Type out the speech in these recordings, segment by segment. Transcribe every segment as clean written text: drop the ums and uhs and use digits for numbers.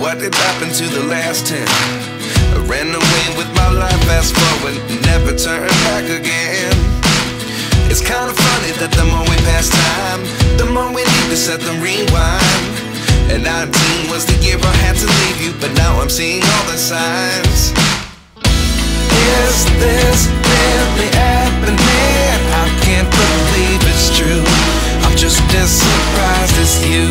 what did happen to the last 10? I ran away with my life, fast forward, never turn back again. It's kinda funny that the more we pass time, the more we need to set them rewind. And 19 was the year I had to leave you, but now I'm seeing all the signs. Is this really happening? I can't believe it's true. I'm just as surprised as you.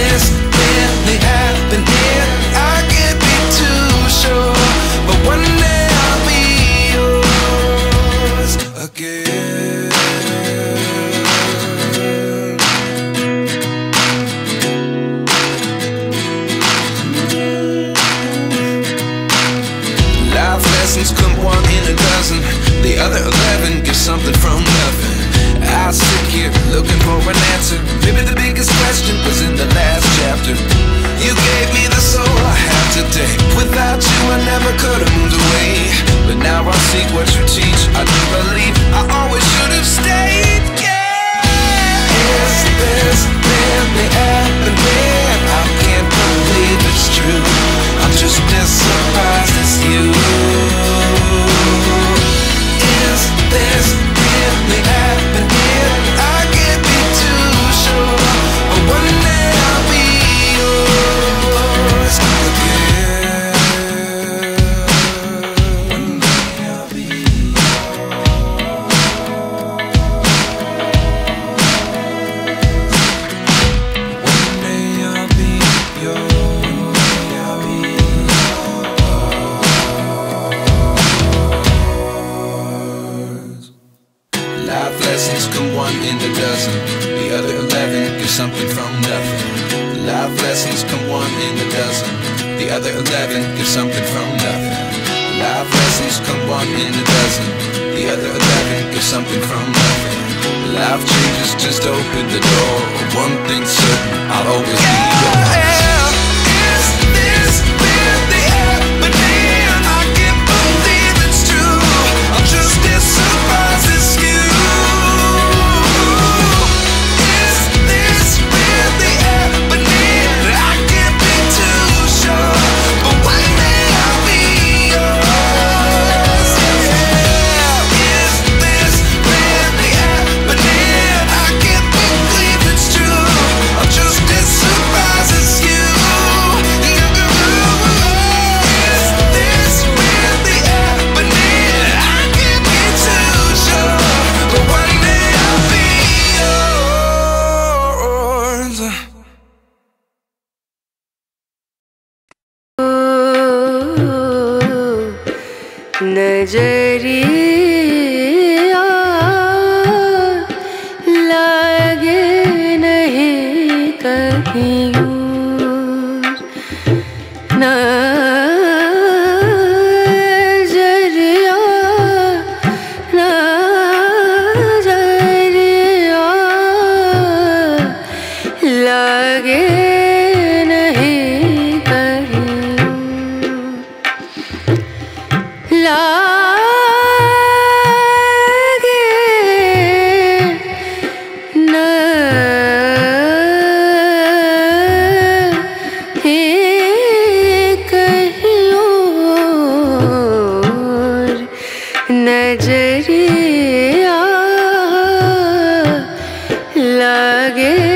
This really happened here, I can't be too sure, but one day I'll be yours again. Life lessons come one in a dozen, the other 11 get something from nothing. I sit here looking for an answer. Maybe the biggest question was in the last chapter. You gave me the soul I have today. Without you I never could have moved away, but now I see what you teach. I do believe I always should have stayed. Yeah. Is this really happening? I can't believe it's true. I'm just as surprised as you. Is this really happening? Life lessons come one in a dozen, the other 11 get something from nothing. Life lessons come one in a dozen, the other 11 get something from nothing. Life lessons come one in a dozen, the other 11 get something from nothing. Life changes just open the door. One thing's certain, I'll always be yours. Is this really happening? I can't believe it's true. I'm just as surprised as you. नजरिया लागे नहीं कहीं नजरिया नजरिया लागे नहीं कहीं नजरिया लागे